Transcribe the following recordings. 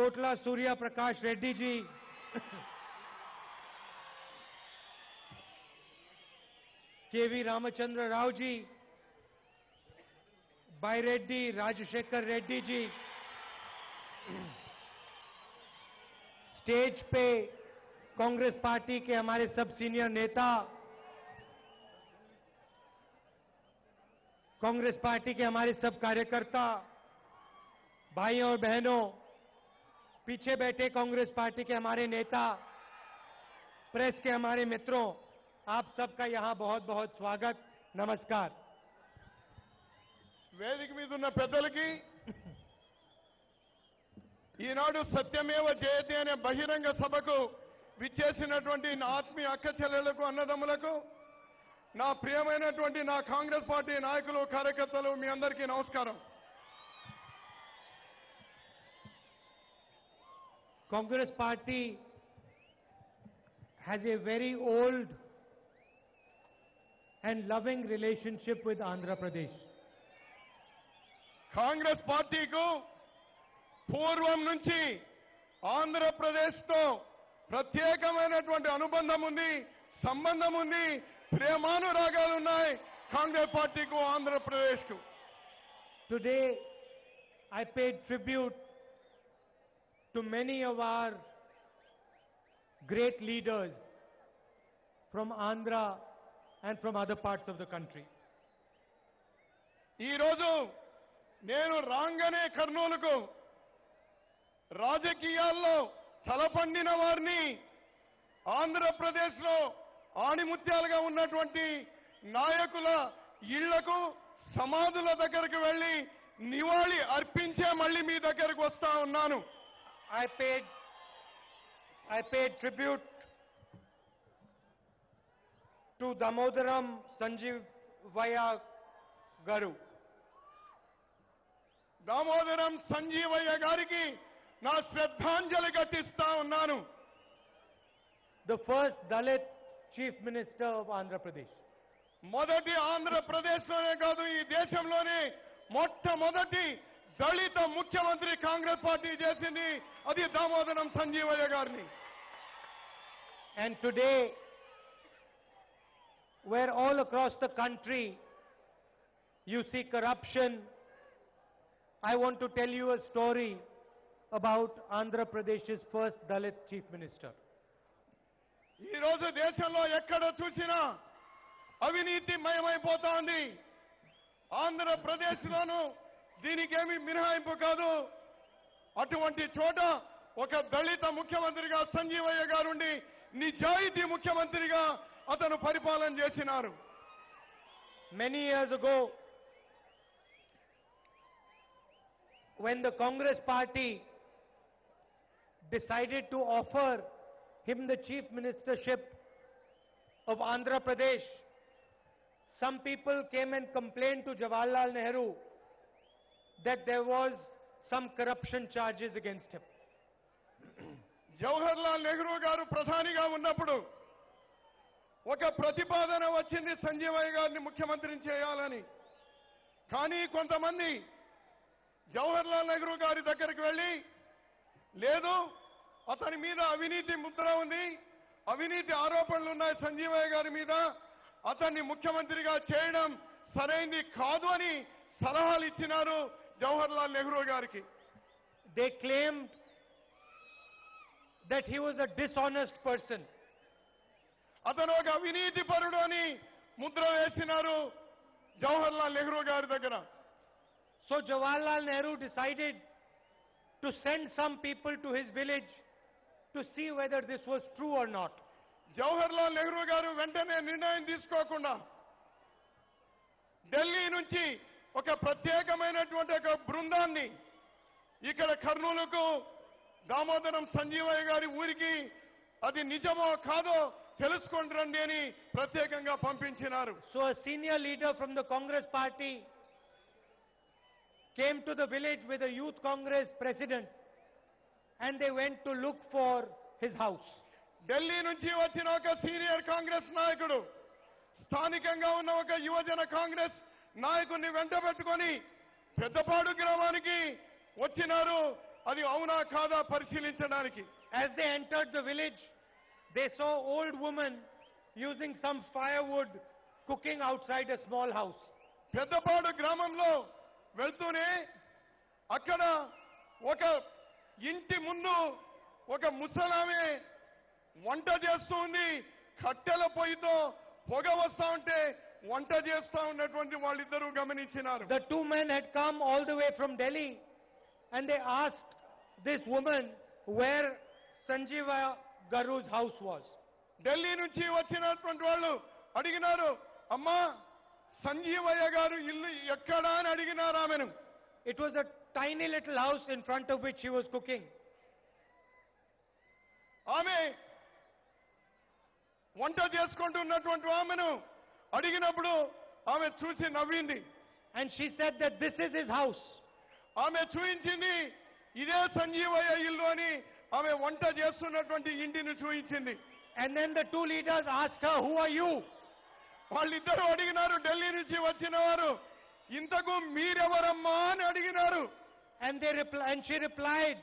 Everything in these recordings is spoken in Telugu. कोटला सूर्या प्रकाश रेड्डी जी, के.वी. रामचंद्र राव जी, बाई रेड्डी राजशेखर रेड्डी जी, स्टेज पे कांग्रेस पार्टी के हमारे सब सीनियर नेता, कांग्रेस पार्टी के हमारे सब कार्यकर्ता, भाइयों और बहनों, पीछे बैठे कांग्रेस पार्टी के हमारे नेता, प्रेस के हमारे मित्रों, आप सबका यहां बहुत बहुत स्वागत, नमस्कार। वेदिक मीद उन्न पेदलकी ई नाडु सत्यमेव जयते अने बहिरंग सभकु विच्चेसिनटुवंटि ना आत्मीय अक्क चेल्लेलकु अन्नदम्मुलकु ना प्रियमैनटुवंटि ना कांग्रेस पार्टी नायकुलु कार्यकर्तलु मी अंदरिकी नमस्कारं। Congress party has a very old and loving relationship with Andhra Pradesh. Congress party ku purvam nunchi Andhra Pradesh tho pratyekamainatuvanti anubandham undi, sambandham undi, premanuragalu unnai Congress party ku, Andhra Pradesh ku. Today I paid tribute to many of our great leaders from Andhra and from other parts of the country. Ee roju nenu rangane Karnooluku rajakiyallo talapandina varini Andhra Pradesh lo aanimutyaluga unnatuvanti nayakula illaku samadhula daggariki velli nivali arpinche malli mee daggariki vastha unnanu. I paid tribute to Damodaram Sanjivayya Garu. Damodaram Sanjivayya Gariki na shraddhanjali gattistha unnanu. The first Dalit Chief Minister of Andhra Pradesh. Modati Andhra Pradesh lone kaadu ee deshamlone mottamodati దళిత ముఖ్యమంత్రి కాంగ్రెస్ పార్టీ చేసింది అది దామోదరం సంజీవయ్య గారిని. And today where all across the country you see corruption, I want to tell you a story about Andhra Pradesh's first Dalit Chief Minister. ఈ రోజు దేశంలో ఎక్కడ చూసినా అవినీతి మయమైపోతోంది. ఆంధ్రప్రదేశ్ లోను దీనికేమీ మినహాయింపు కాదు. అటువంటి చోట ఒక దళిత ముఖ్యమంత్రిగా సంజీవయ్య గారుండి నిజాయితీ ముఖ్యమంత్రిగా అతను పరిపాలన చేసినారు. Many years ago when the Congress party decided to offer him the chief ministership of Andhra Pradesh, some people came and complained to Jawaharlal Nehru that there was some corruption charges against him. Jawaharlal Nehru garu pradhaniga unnappudu oka pratipadana vachindi Sanjeevai garini mukhyamantriini cheyalani. Kaani kontamandi Jawaharlal Nehru gari dakkariki velli ledu atani meeda aviniti mudra undi, aviniti aaropanalu unnayi Sanjeevai gari meeda, atanni mukhyamantriga cheyadam saraindi kaadu ani సలహాలు ఇచ్చినారు జవహర్లాల్ నెహ్రూ గారికి. They claimed that he was a dishonest person. అతను ఒక అవినీతి పరుడు అని ముద్ర వేసినారు జవహర్లాల్ నెహ్రూ గారి దగ్గర. So Jawaharlal Nehru decided to send some people to his village to see whether this was true or not. Jawaharlal Nehru గారు వెంటనే నిర్ణయం తీసుకోకుండా ఢిల్లీ నుంచి ఒక ప్రత్యేకమైనటువంటి ఒక బృందాన్ని ఇక్కడ కర్నూలుకు దామోదరం సంజీవయ్య గారి ఊరికి అది నిజమో కాదో తెలుసుకొని రండి అని ప్రత్యేకంగా పంపించినారు. So senior leader from the Congress party came to the village with the youth Congress president and they went to look for his house. Delhi నుంచి వచ్చిన ఒక సీనియర్ కాంగ్రెస్ నాయకుడు స్థానికంగా ఉన్న ఒక యువజన కాంగ్రెస్ నాయకుడిని వెంట పెట్టుకొని పెద్దపాడు గ్రామానికి వచ్చినారు. అది అవునా కాదా పరిశీలించడానికి. As they entered the village, they saw old woman using some firewood cooking outside a small house. Peddapadu గ్రామంలో వెళ్తూనే అక్కడ ఒక ఇంటి ముందు ఒక ముసలామె వంట చేస్తుంది. కట్టెల పొయ్యితో పొగ వస్తా ఉంటే వంట చేస్తా ఉన్నటువంటి వాళ్ళిద్దరూ గమనించినారు. The two men had come all the way from Delhi and they asked this woman where Sanjiva Garu's house was. Delhi నుంచి వచ్చినటువంటి వాళ్ళు అడిగినారు, అమ్మా సంజీవయ్య గారు ఇల్లు ఎక్కడా అని అడిగినారు ఆమెను. It was a tiny little house in front of which she was cooking. ఆమె వంట చేసుకుంటున్నటువంటి ఆమెను అడిగినప్పుడు ఆమె చూసి నవ్వింది. And she said that this is his house. ఆమె చూయించింది ఇదే సంజీవయ్య ఇల్లు అని ఆమె వంట చేస్తున్నటువంటి ఇంటిని చూయించింది. And then the two leaders asked her, who are you? వాళ్ళిద్దరూ అడిగినారు, ఢిల్లీ నుంచి వచ్చిన వారు, ఇంతకు మీరెవరమ్మా అని అడిగినారు. And they replied, and she replied,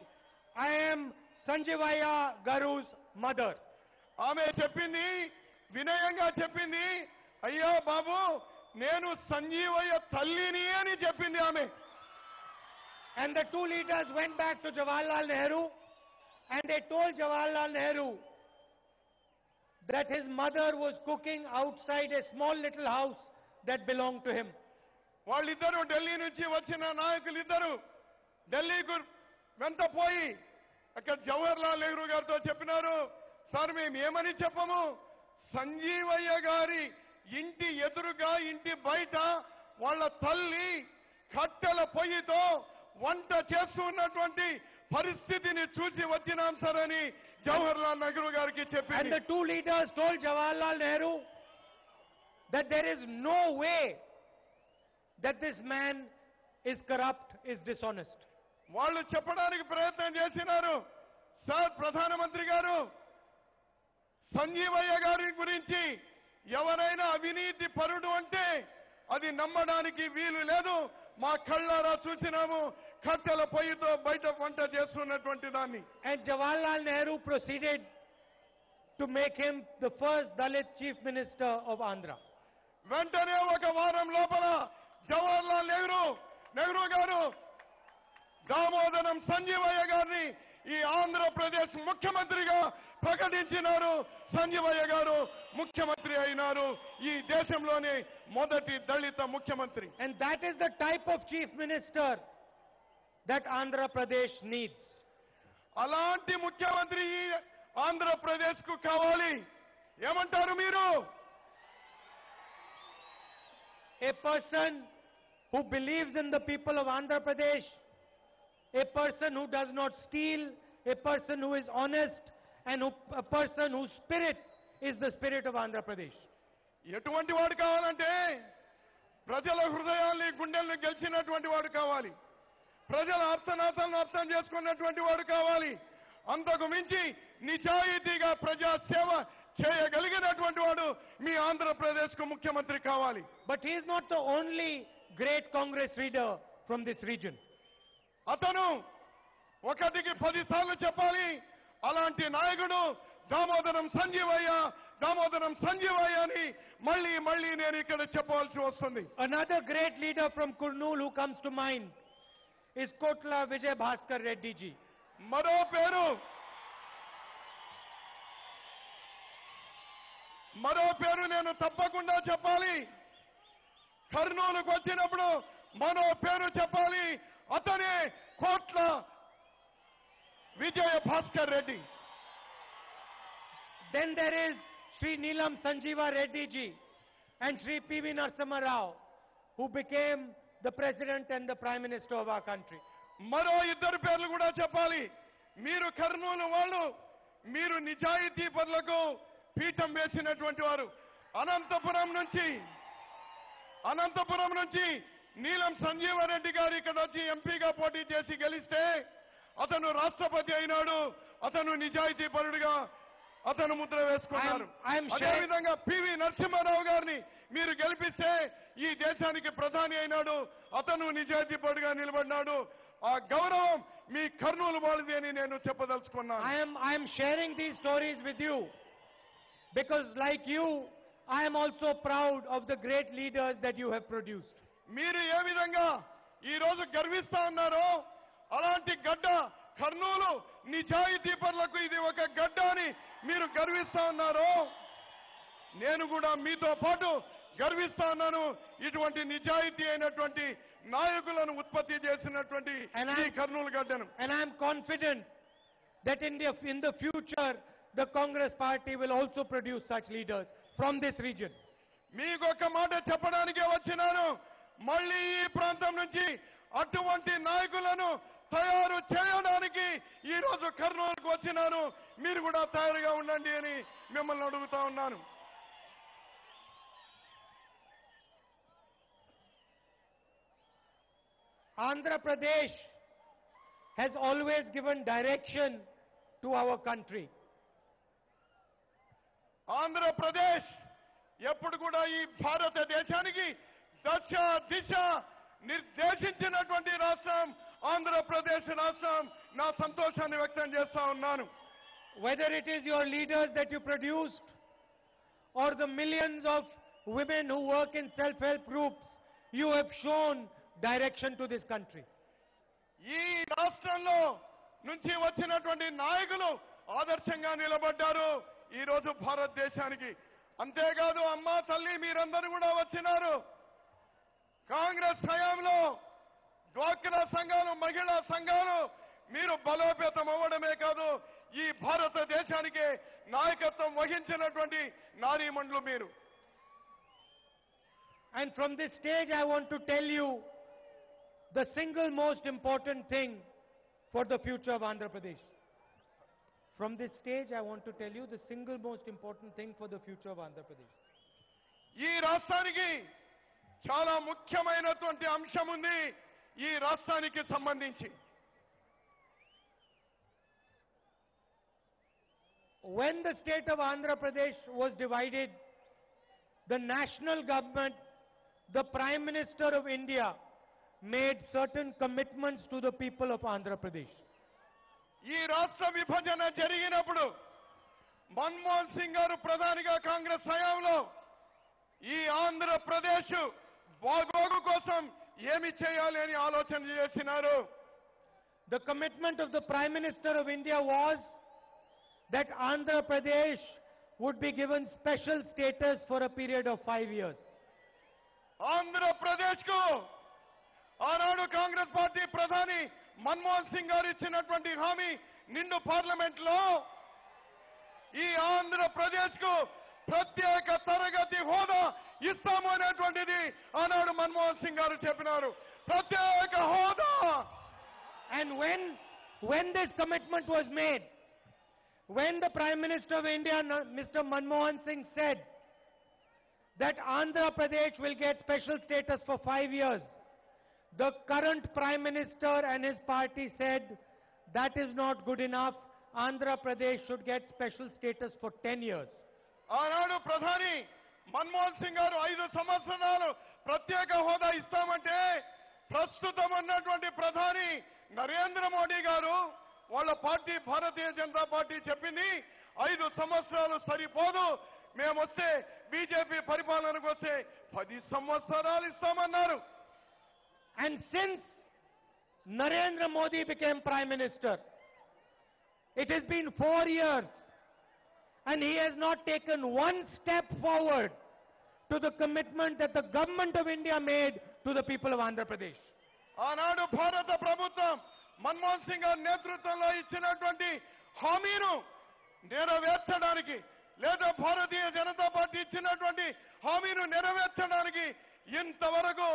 I am Sanjeevaiah గరుస్ mother. ఆమె చెప్పింది, వినయంగా చెప్పింది, అయ్యా బాబు నేను సంజీవయ్య తల్లిని అని చెప్పింది ఆమె. And the two leaders went back to Jawaharlal Nehru and they told Jawaharlal Nehru that his mother was cooking outside a small little house that belonged to him. వాళ్ళిద్దరూ ఢిల్లీ నుంచి వచ్చిన నాయకులిద్దరూ ఢిల్లీకు వెంట పోయి అక్కడ జవహర్లాల్ నెహ్రూ గారితో చెప్పినారు, సార్ మేము ఏమని చెప్పము, సంజీవయ్య గారి ఇంటి ఎదురుగా ఇంటి బయట వాళ్ళ తల్లి కట్టెల పొయ్యితో వంట చేస్తున్నటువంటి పరిస్థితిని చూసి వచ్చినాం సార్ అని జవహర్లాల్ నెహ్రూ గారికి చెప్పారు. And the two leaders told Jawaharlal Nehru that there is no way that this man is corrupt, is dishonest. వాళ్ళు చెప్పడానికి ప్రయత్నం చేసినారు, సార్ ప్రధానమంత్రి గారు సంజీవయ్య గారి గురించి ఎవరైనా అవినీతి పరుడు అంటే అది నమ్మడానికి వీలు లేదు, మా కళ్ళారా చూసినాము కట్టెల పొయ్యితో బయట వంట చేస్తున్నటువంటి దాన్ని. And Jawaharlal Nehru proceeded to make him the first Dalit chief minister of Andhra. వెంటనే ఒక వారం లోపల జవహర్లాల్ నెహ్రూ గారు దామోదరం సంజీవయ్య గారిని ఈ ఆంధ్రప్రదేశ్ ముఖ్యమంత్రిగా ప్రకటించినారు. సంజీవయ్య గారు ముఖ్యమంత్రి అయినారు, ఈ దేశంలోనే మొదటి దళిత ముఖ్యమంత్రి. And that is the type of chief minister that Andhra Pradesh needs. అలాంటి ముఖ్యమంత్రి ఆంధ్రప్రదేశ్ కు కావాలి. ఏమంటారు మీరు? A person who believes in the people of Andhra Pradesh, a person who does not steal, a person who is honest, and a person whose spirit is the spirit of Andhra Pradesh. ఎటువంటి వాడు కావాలంటే ప్రజల హృదయాల్ని గుండెల్ని గెలిచినటువంటి వాడు కావాలి, ప్రజల అర్థనాథాలను అర్థం చేసుకున్నటువంటి వాడు కావాలి, అంతకు మించి నిజాయితీగా ప్రజాసేవ చేయగలిగినటువంటి వాడు మీ ఆంధ్రప్రదేశ్ కు ముఖ్యమంత్రి కావాలి. But he is not the only great Congress leader from this region. అతను ఒకటికి 10 సార్లు చెప్పాలి, అలాంటి నాయకుడు దామోదరం సంజీవయ్య, దామోదరం సంజీవయ్య అని మళ్ళీ మళ్ళీ నేను ఇక్కడ చెప్పాల్సి వస్తుంది. Another great leader from Kurnool who comes to mind is Kotla Vijaya Bhaskar Reddy ji. మరో పేరు నేను తప్పకుండా చెప్పాలి. కర్నూలుకు వచ్చినప్పుడు మరో పేరు చెప్పాలి, అతనే కోట్ల విజయ Bhaskar Reddy. Then there is Shri Neelam Sanjiva Reddy ji and Shri P.V. Narasimha Rao, who became the President and the Prime Minister of our country. మరో ఇద్దరు పేర్లు కూడా చెప్పాలి. మీరు కర్నూలు వాళ్ళు, మీరు నిజాయితీ పనులకు పీఠం వేసినటువంటి వారు. అనంతపురం నుంచి నీలం సంజీవారెడ్డి గారు ఇక్కడ వచ్చి ఎంపీగా పోటీ చేసి గెలిస్తే అతను రాష్ట్రపతి అయినాడు, అతను నిజాయితీ పరుడుగా అతను ముద్ర వేసుకున్నారు. అదేవిధంగా పివి నరసింహారావు గారిని మీరు గెలిపిస్తే ఈ దేశానికి ప్రధాని అయినాడు, అతను నిజాయితీ పరుడుగా నిలబడినాడు. ఆ గౌరవం మీ కర్నూలు వాళ్ళది అని నేను చెప్పదల్చుకున్నాను. I am sharing these stories with you because like you I am also proud of the great leaders that you have produced. మీరు ఏ విధంగా ఈ రోజు గర్విస్తా ఉన్నారో అలాంటి గడ్డ కర్నూలు నిజాయితీ పరులకు ఇది ఒక గడ్డ అని మీరు గర్విస్తా ఉన్నారు. నేను కూడా మీతో పాటు గర్విస్తా ఉన్నాను. ఇటువంటి నిజాయితీ అయినటువంటి నాయకులను ఉత్పత్తి చేసినటువంటి ఈ Kurnool గడ్డను. And I am confident that in the future the Congress party will also produce such leaders from this region. మీకు ఒక మాట చెప్పడానికి వచ్చినాను. మళ్ళీ ఈ ప్రాంతం నుంచి అటువంటి నాయకులను తయారు చేయడానికి ఈ రోజు కర్నూలుకు వచ్చినాను. మీరు కూడా తయారుగా ఉండండి అని మిమ్మల్ని అడుగుతా ఉన్నాను. Andhra Pradesh has always given direction to our country. Andhra Pradesh ఎప్పుడు కూడా ఈ భారతదేశానికి దశ దిశ నిర్దేశించినటువంటి రాష్ట్రం ఆంధ్రప్రదేశ్ రాష్ట్రం. నా సంతోషాన్ని వ్యక్తం చేస్తా ఉన్నాను. Whether it is your leaders that you produced or the millions of women who work in self help groups, you have shown direction to this country. ఈ రాష్ట్రంలో నుంచి వచ్చినటువంటి నాయకులు ఆదర్శంగా నిలబడ్డారు ఈ రోజు భారతదేశానికి. అంతేకాదు అమ్మ తల్లి మీరందరూ కూడా వచ్చినారు. కాంగ్రెస్ హయాంలో డ్వాక్రా సంఘాలు మహిళా సంఘాలు మీరు బలోపేతం అవ్వడమే కాదు ఈ భారతదేశానికి నాయకత్వం వహించినటువంటి నారీమణులు మీరు. And from this stage I want to tell you the single most important thing for the future of Andhra Pradesh. From this stage I want to tell you the single most important thing for the future of Andhra Pradesh. ఈ రాష్ట్రానికి చాలా ముఖ్యమైనటువంటి అంశం ఉంది ఈ రాష్ట్రానికి సంబంధించి. When the state of Andhra Pradesh was divided, the national government, the Prime Minister of India made certain commitments to the people of Andhra Pradesh. ఈ రాష్ట్ర విభజన జరిగినప్పుడు మన్మోహన్ సింగ్ గారు ప్రధానిగా కాంగ్రెస్ హయాంలో ఈ ఆంధ్రప్రదేశ్ బాగోగు కోసం ఏమి చేయాలి అని ఆలోచన చేసినారు. The commitment of the Prime Minister of India was that Andhra Pradesh would be given special status for a period of 5 years. Andhra Pradesh కు ఆనాడు కాంగ్రెస్ పార్టీ ప్రధాని మన్మోహన్ సింగ్ గారు ఇచ్చినటువంటి హామీ నిండు పార్లమెంట్ లో ఈ ఆంధ్రప్రదేశ్ కు ప్రత్యేక తరగతి హోదా ఇస్తాము అనేటువంటిది ఆనాడు మన్మోహన్ సింగ్ గారు చెప్పినారు. ప్రత్యేక హోదా. And when this commitment was made, when the Prime Minister of India Mr. Manmohan Singh said that Andhra Pradesh will get special status for 5 years, the current Prime Minister and his party said that is not good enough. Andhra Pradesh should get special status for 10 years. ఆనాడు ప్రధాని మన్మోహన్ సింగ్ గారు 5 సంవత్సరాలు ప్రత్యేక హోదా ఇస్తామంటే ప్రస్తుతం ఉన్నటువంటి ప్రధాని నరేంద్ర మోడీ గారు వాళ్ళ పార్టీ భారతీయ జనతా పార్టీ చెప్పింది 5 సంవత్సరాలు సరిపోదు, మేమొస్తే బీజేపీ పరిపాలనకు వస్తే 10 సంవత్సరాలు ఇస్తామన్నారు. And since Narendra Modi became Prime Minister, it has been 4 years. And he has not taken one step forward to the commitment that the government of India made to the people of Andhra Pradesh. Aanadu Bharata Prabhutvam Manmohan Singh garu netrutvamlo ichinatuvanti haminu neraverchadaniki ledha Bharatiya Janata Party ichinatuvanti haminu neraverchadaniki intavaraku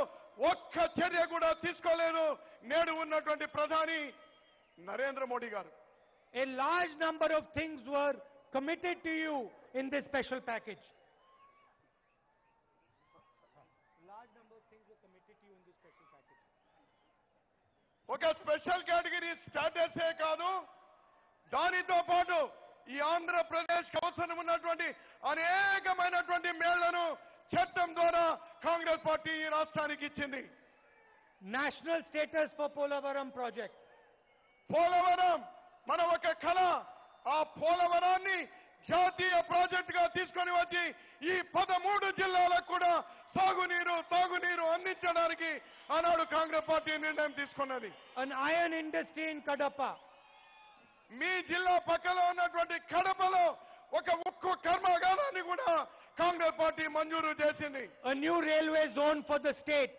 okka charya kuda teesukoledu nedu unnatuvanti pradhani Narendra Modi garu. A large number of things were committed to you in this special package. Large number of things were committed to you in this special package. Okay, special category status e kaadu danito paatu ee Andhra Pradesh kavasanam unnatuvanti anekamainatuvanti meelanu chattam dwara Congress party ee rashtraaniki ichindi. National status for Polavaram project. Polavaram మన ఒక కళ ఆ పోలవరాన్ని జాతీయ ప్రాజెక్ట్ గా తీసుకొని వచ్చి ఈ 13 జిల్లాలకు కూడా సాగునీరు తాగునీరు అందించడానికి ఆనాడు కాంగ్రెస్ పార్టీ నిర్ణయం తీసుకున్నది an iron industry in Kadapa మీ జిల్లా పక్కలో ఉన్నటువంటి కడపలో ఒక ఉక్కు కర్మాగారాన్ని కూడా కాంగ్రెస్ పార్టీ మంజూరు చేసింది a new railway zone for the state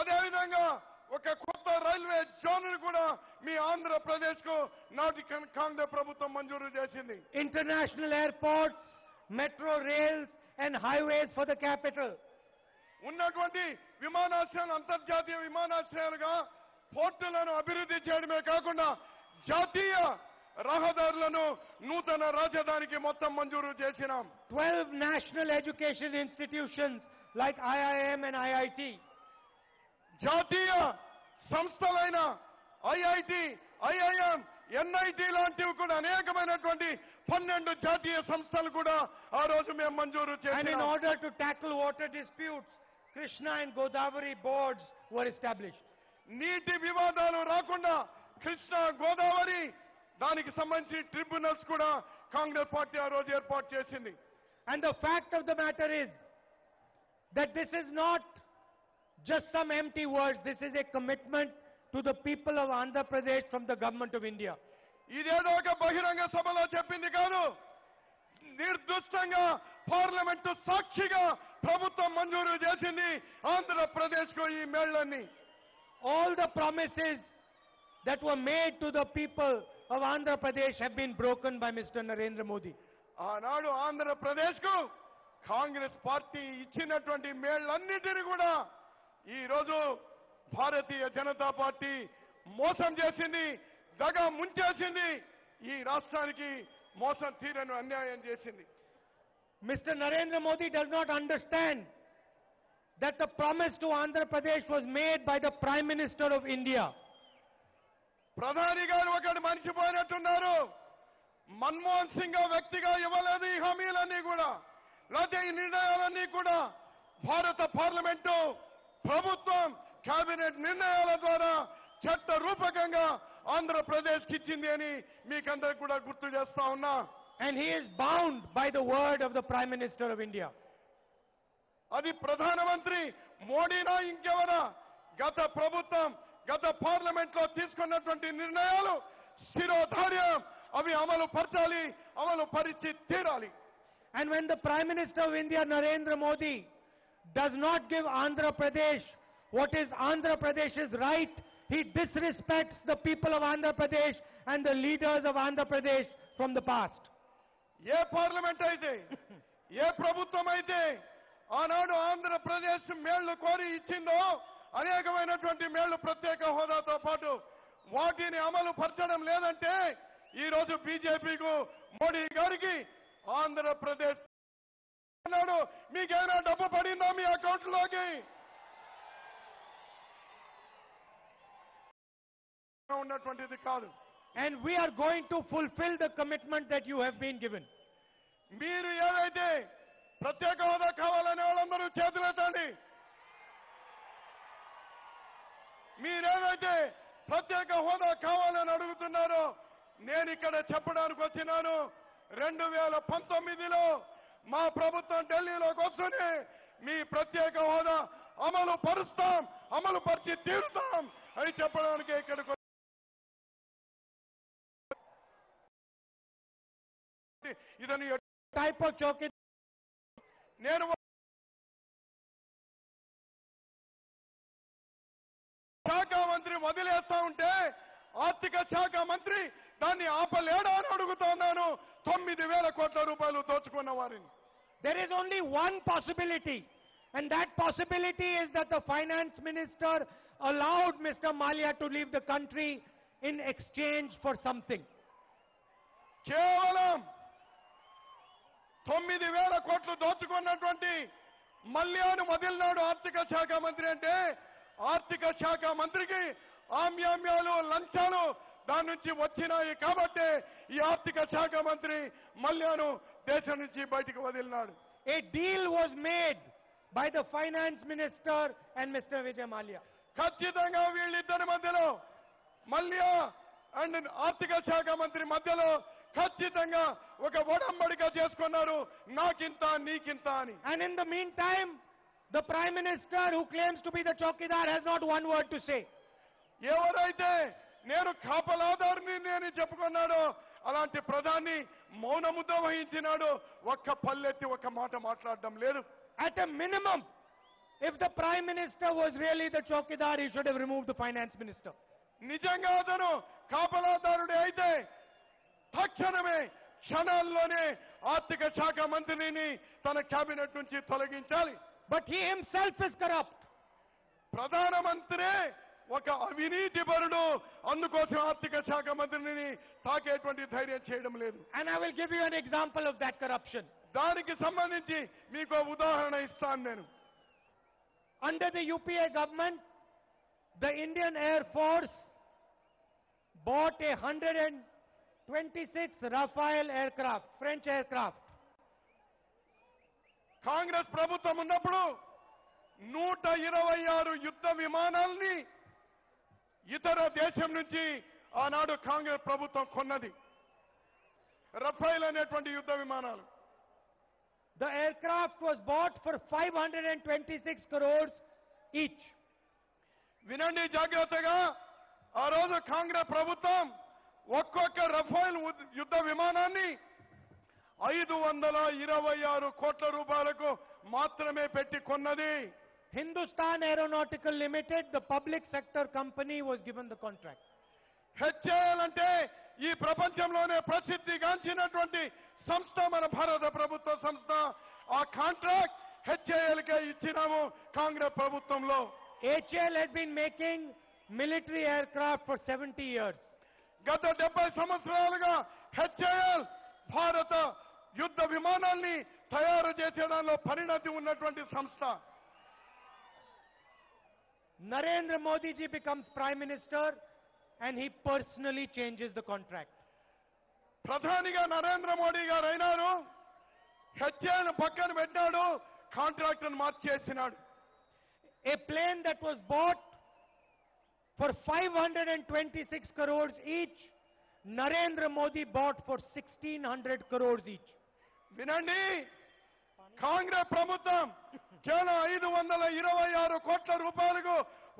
అదే విధంగా ఒక కొత్త రైల్వే జోన్ కూడా మీ ఆంధ్రప్రదేశ్ కు నాటి కాంగ్రెస్ ప్రభుత్వం మంజూరు చేసింది international airports metro rails and highways for the capital ఉన్నటువంటి విమానాశ్రయాలు అంతర్జాతీయ విమానాశ్రయాలుగా పోర్టులను అభివృద్ధి చేయడమే కాకుండా జాతీయ రహదారులను నూతన రాజధానికి మొత్తం మంజూరు చేసినాం 12 national education institutions like IIM and IIT జాతీయ సంస్థలైన ఐఐటి ఐఐఎం ఎన్ఐటి లాంటివి కూడా అనేకమైనటువంటి 12 జాతీయ సంస్థలు కూడా ఆ రోజు మేము మంజూరు చేశాం in order to tackle water disputes Krishna and Godavari boards were established నీటి వివాదాలు రాకుండా కృష్ణా గోదావరి దానికి సంబంధించి ట్రిబ్యునల్స్ కూడా కాంగ్రెస్ పార్టీ ఆ రోజు ఏర్పాటు చేసింది and the fact of the matter is that this is not just some empty words this is a commitment to the people of Andhra Pradesh from the government of India ఇదేదో ఒక బహిరంగ సభలో చెప్పింది కాదు నిర్దుష్టంగా పార్లమెంట్ సాక్షిగా ప్రభుత్వం మంజూరు చేసింది ఆంధ్రప్రదేశ్ కు ఈ మేళ్ళని all the promises that were made to the people of Andhra Pradesh have been broken by Mr. Narendra Modi ఆనాడు ఆంధ్రప్రదేశ్ కు కాంగ్రెస్ పార్టీ ఇచ్చినటువంటి మేళ్ళన్నిటిని కూడా ఈ రోజు భారతీయ జనతా పార్టీ మోసం చేసింది దగా ముంచేసింది ఈ రాష్ట్రానికి మోసం తీరను అన్యాయం చేసింది Mr Narendra Modi does not understand that the promise to Andhra Pradesh was made by the prime minister of India ప్రధాని గారు ఒకటి మర్చిపోయినట్టున్నారు మన్మోహన్ సింగ్ వ్యక్తిగా ఇవ్వలేదు ఈ హామీలన్నీ కూడా లేకపోతే ఈ నిర్ణయాలన్నీ కూడా భారత పార్లమెంటు ప్రభుత్వం కేబినెట్ నిర్ణయాల ద్వారా చట్ట రూపకంగా ఆంధ్రప్రదేశ్ కి ఇచ్చింది అని మీకందరికీ కూడా గుర్తు చేస్తా ఉన్నా and he is bound by the word of the prime minister of India అది ప్రధానమంత్రి మోడీనా ఇంకెవరా గత ప్రభుత్వం గత పార్లమెంట్ లో తీసుకున్నటువంటి నిర్ణయాలు శిరోధార్యం అవి అమలు పరచాలి అమలు పరిచి తీరాలి and when the prime minister of India Narendra Modi does not give Andhra Pradesh what is Andhra Pradesh's right he disrespects the people of Andhra Pradesh and the leaders of Andhra Pradesh from the past ye parliament aithe ye prabhutvam aithe aanadu Andhra Pradesh mellu kori ichindo anekamainatundi mellu pratyeka hoda tho paatu vaatini amalu parchadam ledante ee roju BJP ku Modi gariki Andhra Pradesh అన్నాడు మీకేమైనా డబ్బు పడిందా మీ అకౌంట్ లోకి ఉన్నటువంటిది కాదు and we are going to fulfill the commitment that you have been given మీరు ఏదైతే ప్రత్యేక హోదా కావాలనే వాళ్ళందరూ చేతులెత్తండి మీరేదైతే ప్రత్యేక హోదా కావాలని అడుగుతున్నారో నేను ఇక్కడ చెప్పడానికి వచ్చినాను 2019లో మా ప్రభుత్వం ఢిల్లీలోకి వస్తూనే మీ ప్రత్యేక హోదా అమలు పరుస్తాం అమలు పరిచి తీరుతాం అని చెప్పడానికి ఇక్కడికి ఇదని టైప్ ఆఫ్ చౌకీ నేను శాఖ మంత్రి వదిలేస్తా ఉంటే ఆర్థిక శాఖ మంత్రి దాన్ని ఆపలేడా అని అడుగుతున్నాను 9,000 కోట్ల రూపాయలు దోచుకున్న వారిని there is only one possibility and that possibility is that the finance minister allowed Mr. Mallya to leave the country in exchange for something కేవలం 9,000 కోట్లు దోచుకున్నటువంటి మల్యాను వదిలినాడు ఆర్థిక శాఖ మంత్రి అంటే ఆర్థిక శాఖ మంత్రికి ఆమ్యామ్యాలు లంచాలు దాని నుంచి వచ్చినాయి కాబట్టి ఈ ఆర్థిక శాఖ మంత్రి మల్యాను దేశం నుంచి బయటికి వదిలినాడు a deal was made by the finance minister and mister Vijay Mallya ఖచ్చితంగా వీళ్ళిద్దరి మధ్యలో మల్యా అండ్ ఆర్థిక శాఖ మంత్రి మధ్యలో ఖచ్చితంగా ఒక ఒడంబడిక చేసుకున్నారు నాకింత నీకింత అని. And in the meantime the prime minister who claims to be the chowkidar has not one word to say. ఎవరైతే నేను కాపలాదారుని నేను చెప్పుకున్నాడో అలాంటి ప్రధాని మౌనముద్ర వహించినాడు, ఒక్క పల్లెత్తి ఒక్క మాట మాట్లాడడం లేదు. At a minimum, if the Prime Minister was really the chowkidar, he should have removed the Finance Minister. నిజంగా అతను కాపలాదారుడే అయితే తక్షణమే క్షణాల్లోనే ఆర్థిక శాఖ మంత్రిని తన కేబినెట్ నుంచి తొలగించాలి. But he himself is corrupt. ప్రధానమంత్రి ఒక అవినీతి పరుడు, అందుకోసం ఆర్థిక శాఖ మంత్రిని తాకేటువంటి ధైర్యం చేయడం లేదు. And I will give you an example of that corruption. దానికి సంబంధించి మీకు ఉదాహరణ ఇస్తాను నేను. Under the UPA government, the Indian Air Force bought 126 Rafale aircraft, French aircraft. Congress ప్రభుత్వం ఉన్నప్పుడు 126 యుద్ధ విమానాల్ని ఇతర దేశం నుంచి ఆనాడు కాంగ్రెస్ ప్రభుత్వం కొన్నది, రఫైల్ అనేటువంటి యుద్ధ విమానాలు. The aircraft was bought for 526 crores each. వినండి జాగ్రత్తగా, ఆ రోజు కాంగ్రెస్ ప్రభుత్వం ఒక్కొక్క రఫైల్ యుద్ధ విమానాన్ని 526 కోట్ల రూపాయలకు మాత్రమే పెట్టి కొన్నది. Hindustan Aeronautical Limited, the public sector company, was given the contract. HAL అంటే ఈ ప్రపంచంలోనే ప్రసిద్ధిగాంచినటువంటి సంస్థ మన భారత ప్రభుత్వ సంస్థ. ఆ కాంట్రాక్ట్ HAL కే ఇచ్చినాము కాంగ్రెస్ ప్రభుత్వంలో. HAL has been making military aircraft for 70 years. గత 70 సంవత్సరాలుగా HAL భారత యుద్ధ విమానాల్ని తయారు చేసేదానిలో పరిణతి ఉన్నటువంటి సంస్థ. Narendra Modi ji becomes Prime Minister and he personally changes the contract. Pradhaniga Narendra Modi garu ainaru, HAL nu pakkana vettadu, contract nu marchesinadu. A plane that was bought for 526 crores each, Narendra Modi bought for 1600 crores each. Vinandi, Congress ప్రభుత్వం కేవలం 526 కోట్ల రూపాయలకు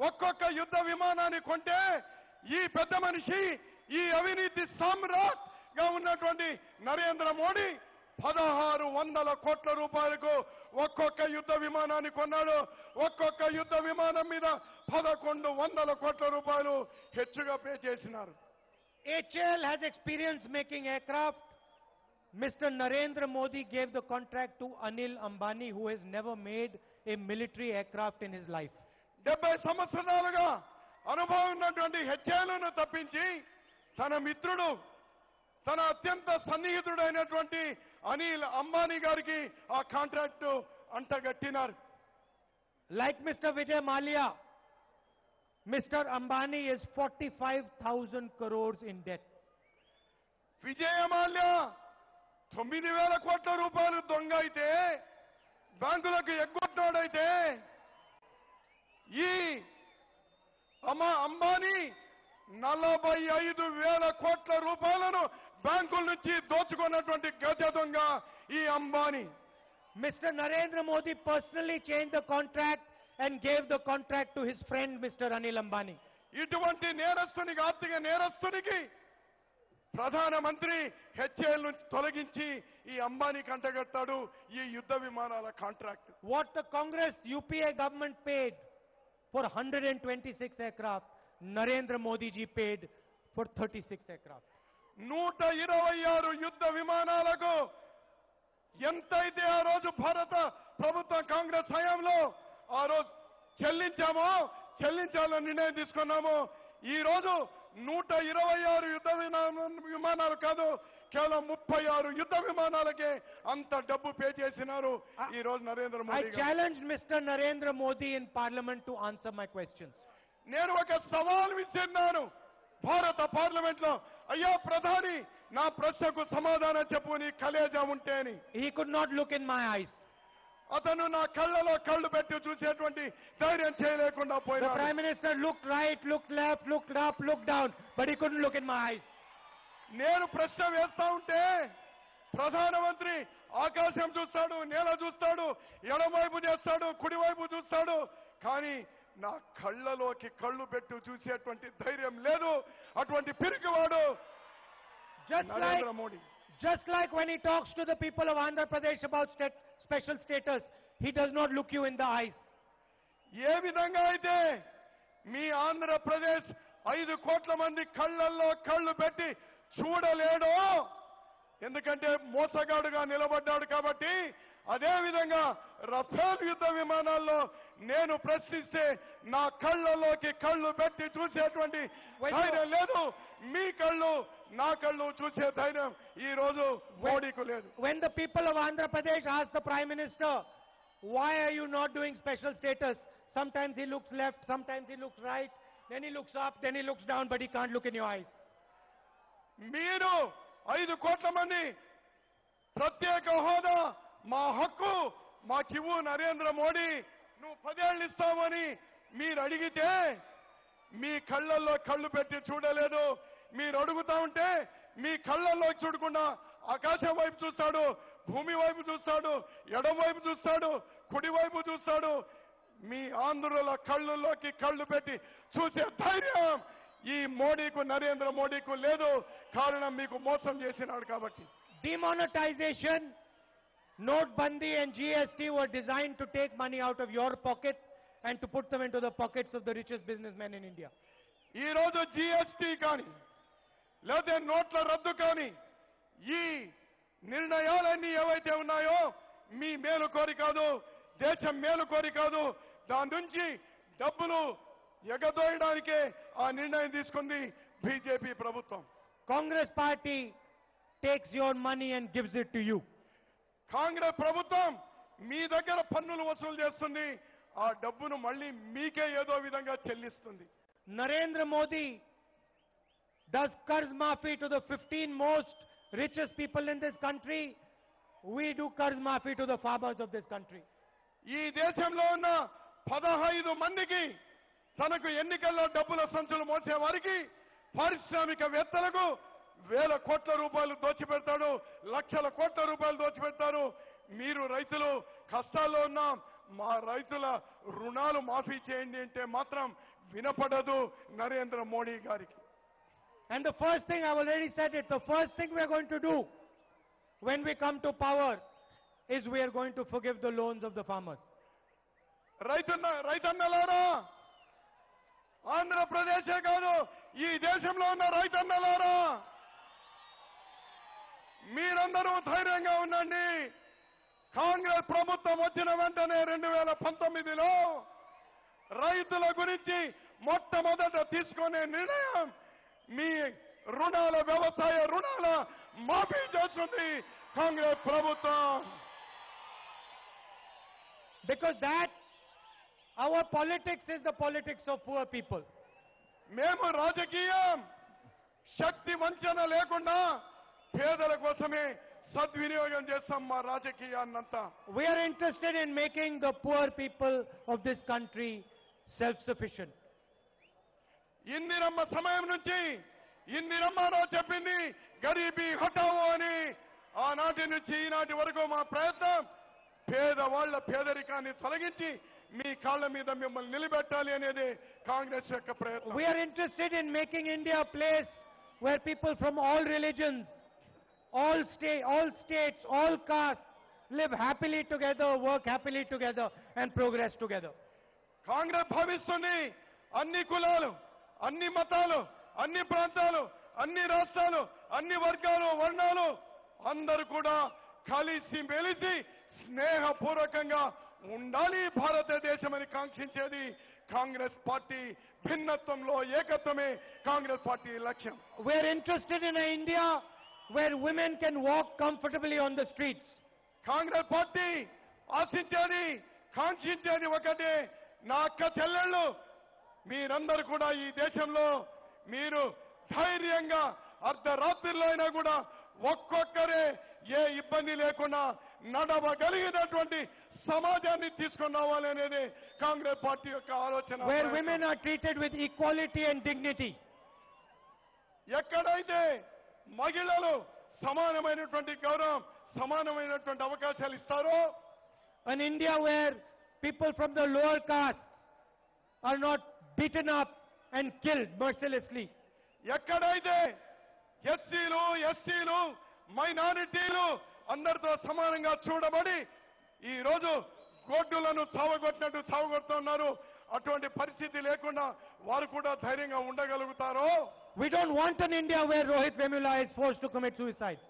ఒక్కొక్క యుద్ధ విమానాన్ని కొంటే ఈ పెద్ద మనిషి ఈ అవినీతి సమ్రాట్ గా ఉన్నటువంటి నరేంద్ర మోడీ 1600 కోట్ల రూపాయలకు ఒక్కొక్క యుద్ధ విమానాన్ని కొన్నాడు. ఒక్కొక్క యుద్ధ విమానం మీద 1100 కోట్ల రూపాయలు హెచ్చుగా పే చేసినారు. HAL has experience making aircraft. Mr. Narendra Modi gave the contract to Anil Ambani, who has never made a military aircraft in his life. 70 సంవత్సరాలుగా అనుభవం ఉన్నటువంటి హెచ్ఎల్ను తప్పించి తన మిత్రుడు తన అత్యంత సన్నిహితుడైనటువంటి అనిల్ అంబానీ గారికి ఆ కాంట్రాక్ట్ అంటగట్టినారు. Like mister Vijay Mallya, mister Ambani is 45,000 crores in debt. Vijay Mallya 9,000 కోట్ల రూపాయలు దొంగ అయితే, బ్యాంకులకు ఎగ్గొట్టినోడైతే, ఈ అంబానీ 45,000 కోట్ల రూపాయలను బ్యాంకుల నుంచి దోచుకున్నటువంటి గజ దొంగ ఈ Ambani. Mister Narendra Modi personally change the contract and gave the contract to his friend mister Anil Ambani. ఇటువంటి నేరస్తునికి, ఆర్థిక నేరస్తునికి ప్రధానమంత్రి HAL నుంచి తొలగించి ఈ అంబానీ కంటగట్టాడు ఈ యుద్ధ విమానాల contract. What the Congress UPA government paid for 126 aircraft, Narendra Modi ji paid for 36 aircraft. 126 యుద్ధ విమానాలకు ఎంతైతే ఆ రోజు భారత ప్రభుత్వ కాంగ్రెస్ హయాంలో ఆ రోజు చెల్లించామో, చెల్లించాలని నిర్ణయం తీసుకున్నామో, ఈ రోజు 126 యుద్ధ విమానాలు కాదు కేవలం 36 యుద్ధ విమానాలకే అంత డబ్బు పే చేసినారు ఈ రోజు Narendra Modi. I challenge mister Narendra Modi in parliament to answer my questions. నేను ఒక సవాల్ విసిరినాను భారత పార్లమెంట్ లో, అయ్యా ప్రధాని నా ప్రశ్నకు సమాధానం చెప్పు నీ కలేజా ఉంటే అని. He could not look in my eyes. అతను నా కళ్ళలో కళ్ళు పెట్టి చూసేటువంటి ధైర్యం చేయలేకుండా పోయాడు. The Prime Minister looked right, looked left, looked up, looked down, but he couldn't look in my eyes. నేను ప్రశ్న వేస్తా ఉంటే ప్రధానమంత్రి ఆకాశం చూస్తాడు, నేల చూస్తాడు, ఎడమవైపు చూస్తాడు, కుడివైపు చూస్తాడు, కానీ నా కళ్ళలోకి కళ్ళు పెట్టి చూసేటువంటి ధైర్యం లేదు. అటువంటి పిరికివాడు Narendra Modi. Just like when he talks to the people of Andhra Pradesh about special status, he does not look you in the eyes. ఏ విధంగా అయితే మీ ఆంధ్రప్రదేశ్ 5 కోట్ల మంది కళ్ళల్లో కళ్ళు పెట్టి చూడలేడు, ఎందుకంటే మోసగాడుగా నిలబడ్డాడు కాబట్టి, అదే విధంగా రఫేల్ యుద్ధ విమానాల్లో నేను ప్రశ్నిస్తే నా కళ్ళలోకి కళ్ళు పెట్టి చూసేటువంటి ధైర్యం లేదు. మీ కళ్ళు నా కళ్ళు చూసే ధైర్యం ఈ రోజు మోడీకి లేదు. When the people of Andhra Pradesh asked the Prime Minister, why are you not doing special status? Sometimes he looks left, sometimes he looks right, then he looks up, then he looks down, but he can't look in your eyes. మీరు 5 కోట్ల మంది ప్రత్యేక హోదా మా హక్కు మాకివ్వు నరేంద్ర మోడీ, నువ్వు 10 ఏళ్ళు ఇస్తామని మీరు అడిగితే మీ కళ్ళల్లో కళ్ళు పెట్టి చూడలేదు. మీరు అడుగుతా ఉంటే మీ కళ్ళల్లో చూడకుండా ఆకాశం వైపు చూస్తాడు, భూమి వైపు చూస్తాడు, ఎడం వైపు చూస్తాడు, కుడివైపు చూస్తాడు. మీ ఆంధ్రుల కళ్ళల్లోకి కళ్ళు పెట్టి చూసే ధైర్యం ఈ మోడీకు నరేంద్ర మోడీకు లేదు. కారణం మీకు మోసం చేసినాడు కాబట్టి. Demonetization, Notbandi and GST were designed to take money out of your pocket and to put them into the pockets of the richest businessmen in India. ఈ రోజు GST కాని లేదా నోట్ల రద్దు కాని ఈ నిర్ణయాలన్నీ ఏవైతే ఉన్నాయో మీ మేలు కోరి కాదు, దేశం మేలు కోరి కాదు, దాని నుంచి డబ్బులు ఎగదోయడానికే ఆ నిర్ణయం తీసుకుంది బీజేపీ ప్రభుత్వం. Congress party takes your money and gives it to you. Congress ప్రభుత్వం మీ దగ్గర పన్నులు వసూలు చేస్తుంది, ఆ డబ్బును మళ్ళీ మీకే ఏదో విధంగా చెల్లిస్తుంది. నరేంద్ర మోదీ డస్ కర్జ్ మాఫీ to the 15 most richest people in this country. We do Kurtz మాఫీ to the farmers of this country. ఈ దేశంలో ఉన్న 15 మందికి తనకు ఎన్నికల్లో డబ్బుల సంచులు మోసే వారికి, పారిశ్రామికవేత్తలకు 1000 కోట్ల రూపాయలు దోచిపెడతాడు, 1,00,000 కోట్ల రూపాయలు దోచిపెడతారు. మీరు రైతులు కష్టాల్లో ఉన్నాం, మా రైతుల రుణాలు మాఫీ చేయండి అంటే మాత్రం వినపడదు నరేంద్ర మోడీ గారికి. And the first thing, I've already said it, the first thing we are going to do when we come to power is we are going to forgive the loans of the farmers. రైతన్నలారా, ఆంధ్రప్రదేశే కాదు ఈ దేశంలో ఉన్న రైతన్నలారా, మీరందరూ ధైర్యంగా ఉండండి. కాంగ్రెస్ ప్రభుత్వం వచ్చిన వెంటనే 2019లో రైతుల గురించి మొట్టమొదట తీసుకునే నిర్ణయం మీ రుణాల, వ్యవసాయ రుణాల మాఫీ చేస్తుంది కాంగ్రెస్ ప్రభుత్వం. Because that our politics is the politics of poor people. మేము రాజకీయం శక్తి వంచన లేకుండా పేదల కోసమే సద్వినియోగం చేస్తాం మా రాజకీయాన్నంతా. We are interested in making the poor people of this country self-sufficient. Indiramma సమయం నుంచి ఇందిరమ్మారావు చెప్పింది గరీబీ హటావో అని, ఆనాటి నుంచి ఈనాటి వరకు మా ప్రయత్నం పేదవాళ్ల పేదరికాన్ని తొలగించి మీ కాళ్ళ మీద మిమ్మల్ని నిలబెట్టాలి అనేది కాంగ్రెస్ యొక్క ప్రయత్నం. We are interested in making India a place where people from all religions, all states, all castes live happily together, work happily together and progress together. Congress భావిస్తుంది అన్ని కులాలు, అన్ని మతాలు, అన్ని ప్రాంతాలు, అన్ని రాష్ట్రాలు, అన్ని వర్గాలు, వర్ణాలు అందరూ కూడా కలిసి మెలిసి స్నేహపూర్వకంగా ఉండాలి భారతదేశం అని కాంక్షించేది కాంగ్రెస్ పార్టీ. భిన్నత్వంలో ఏకత్వమే కాంగ్రెస్ పార్టీ లక్ష్యం. We are interested in India where women can walk comfortably on the streets. Congress party ఆశించేది కాంక్షించేది ఒకటే, నా అక్క చెల్లెళ్ళు మీరందరూ కూడా ఈ దేశంలో మీరు ధైర్యంగా అర్ధరాత్రిలో అయినా కూడా ఒక్కొక్కరే ఏ ఇబ్బంది లేకున్నా నడవగలిగినటువంటి సమాజాన్ని తీసుకురావాలి అనేది కాంగ్రెస్ పార్టీ యొక్క ఆలోచన. Where women are treated with equality and dignity. ఎక్కడైతే మహిళలు సమానమైనటువంటి గౌరవం సమానమైనటువంటి అవకాశాలు ఇస్తారో. An India where people from the lower castes are not beaten up and killed mercilessly. ఎక్కడైతే ఎస్సీలు ఎస్టీలు మైనారిటీలు అందరితో సమానంగా చూడబడి ఈ రోజు గొడ్డులను చావగొట్టినట్టు చావగొడుతున్నారు అటువంటి పరిస్థితి లేకుండా వారు కూడా ధైర్యంగా ఉండగలుగుతారు. We don't want an India where Rohit Vemula is forced to commit suicide.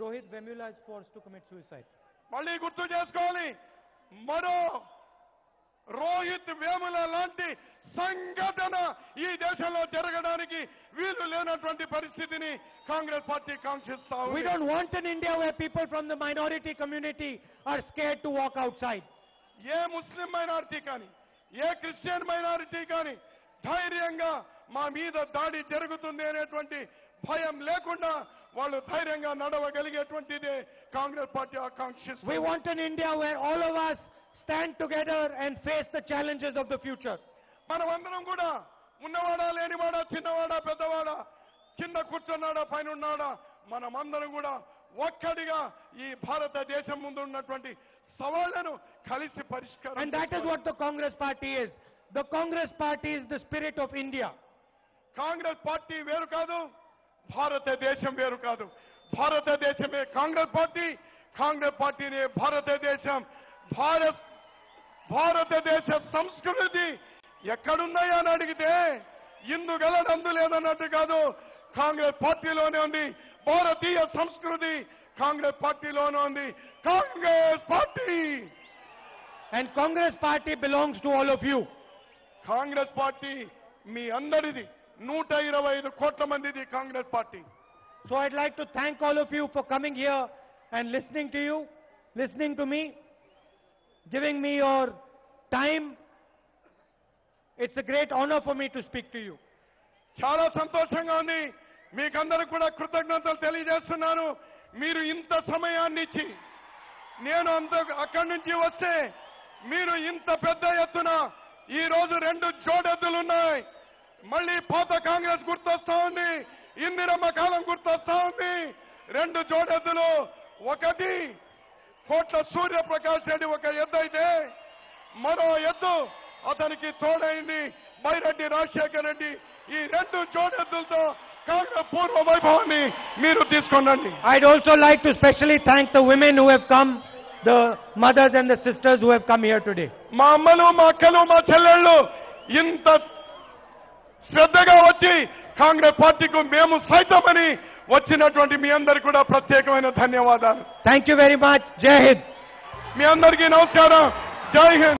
Rohit Vemula is forced to commit suicide. మళ్ళీ గుర్తు చేసుకోవాలి మరో రోహిత్ వేముల లాంటి సంఘటన ఈ దేశంలో జరగడానికి వీలు లేనటువంటి పరిస్థితిని కాంగ్రెస్ పార్టీ కాంక్షిస్తా ఉంది. We don't want an India where people from the minority community are scared to walk outside. ఏ ముస్లిం మైనారిటీ కానీ ఏ క్రిస్టియన్ మైనారిటీ కానీ ధైర్యంగా మా మీద దాడి జరుగుతుంది అనేటువంటి భయం లేకుండా వాళ్ళు ధైర్యంగా నడవగలిగేటువంటిదే కాంగ్రెస్ పార్టీ ఆకాంక్షిస్తుంది. We want an India where all of us stand together and face the challenges of the future. మనమందరం కూడా ఉన్నవాడా లేనివాడా చిన్నవాడా పెద్దవాడా కింద కూర్చున్నాడా పైన ఉన్నాడా మనమందరం కూడా ఒక్కడిగా ఈ భారతదేశం ముందు ఉన్నటువంటి సవాళ్లను కలిసి పరిష్కరించాలి. And that is what the Congress party is. The Congress party is the spirit of India. Congress party వేరు కాదు, భారతదేశం వేరు కాదు. భారతదేశమే కాంగ్రెస్ పార్టీ, కాంగ్రెస్ పార్టీనే భారతదేశం. భారతదేశ సంస్కృతి ఎక్కడున్నాయా అని అడిగితే ఇందుగలడు అందులేదన్నట్టు కాదు, కాంగ్రెస్ పార్టీలోనే ఉంది. భారతీయ సంస్కృతి కాంగ్రెస్ పార్టీలోనే ఉంది. Congress party and Congress party belongs to all of you. Congress party మీ అందరిది, 125 కోట్ల మందిది Congress party. So I'd like to thank all of you for coming here and listening to you, listening to me, giving me your time. It's a great honor for me to speak to you. Chaala santoshanga undi meekandariki kuda krutagnathalu teliyajestunnaru. Meeru inta samayanni ichi nenu anta akkadi nunchi vaste meeru inta pedda ettuna ee roju rendu jodadulu unnai. Malli paata Congress gurtostundi, Indirama kalam gurtostundi. Rendu jodadulu, okati కోట్ల సూర్యప్రకాష్ రెడ్డి ఒక ఎద్దు అయితే మరో ఎద్దు అతనికి తోడైంది బైరెడ్డి రాజశేఖర్ రెడ్డి. ఈ రెండు జోడెద్దులతో కాంగ్రెస్ పూర్వ వైభవాన్ని మీరు తీసుకునండి. I'd also like to specially thank the women who have come, the mothers and the sisters who have come here today. మా అమ్మలు మా అక్కలు మా చెల్లెళ్ళు ఇంత శ్రద్ధగా వచ్చి కాంగ్రెస్ పార్టీకు మేము సైతమని వచ్చినటువంటి మీ అందరికీ కూడా ప్రత్యేకమైన ధన్యవాదాలు. Thank you very much. జై హింద్. మీ అందరికీ నమస్కారం. జై హింద్.